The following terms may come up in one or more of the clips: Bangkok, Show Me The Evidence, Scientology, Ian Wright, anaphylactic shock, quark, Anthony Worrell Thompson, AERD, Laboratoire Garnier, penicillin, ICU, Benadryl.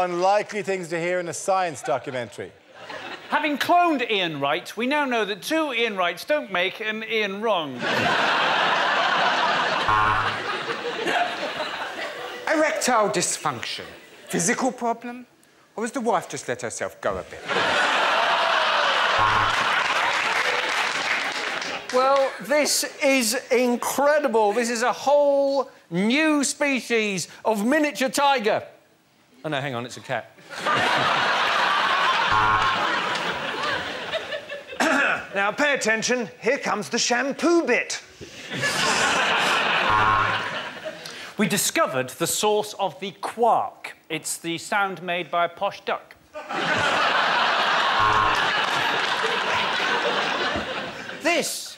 Unlikely things to hear in a science documentary. Having cloned Ian Wright, we now know that two Ian Wrights don't make an Ian wrong. Erectile dysfunction. Physical problem? Or has the wife just let herself go a bit? Well, this is incredible. This is a whole new species of miniature tiger. Oh, no, hang on, it's a cat. Now, pay attention. Here comes the shampoo bit. We discovered the source of the quark. It's the sound made by a posh duck. This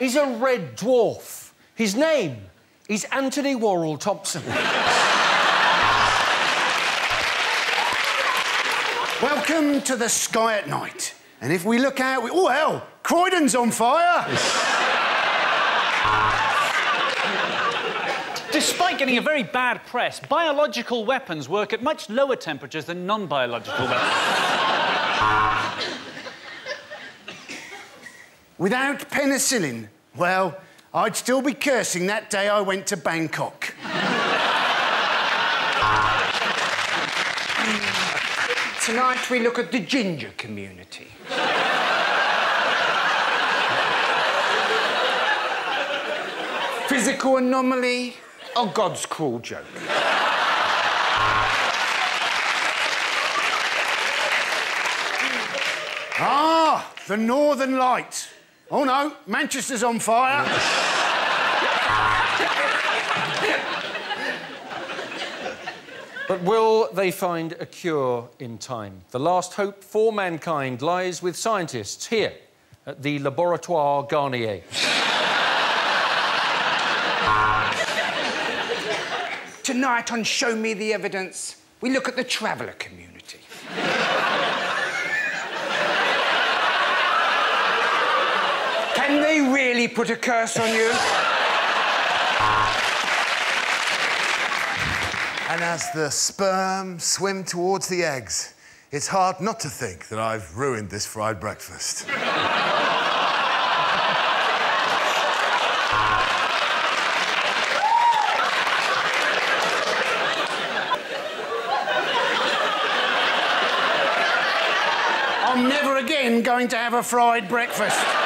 is a red dwarf. His name is Anthony Worrell Thompson. Welcome to the sky at night. And if we look out, oh, hell! Croydon's on fire! Despite getting a very bad press, biological weapons work at much lower temperatures than non-biological weapons. Without penicillin, well, I'd still be cursing that day I went to Bangkok. Tonight we look at the ginger community. Physical anomaly or God's cruel joke? Ah, the Northern Lights. Oh, no, Manchester's on fire. But will they find a cure in time? The last hope for mankind lies with scientists here at the Laboratoire Garnier. Tonight on Show Me The Evidence, we look at the traveller community. Can they really put a curse on you? And as the sperm swim towards the eggs, it's hard not to think that I've ruined this fried breakfast. I'm never again going to have a fried breakfast.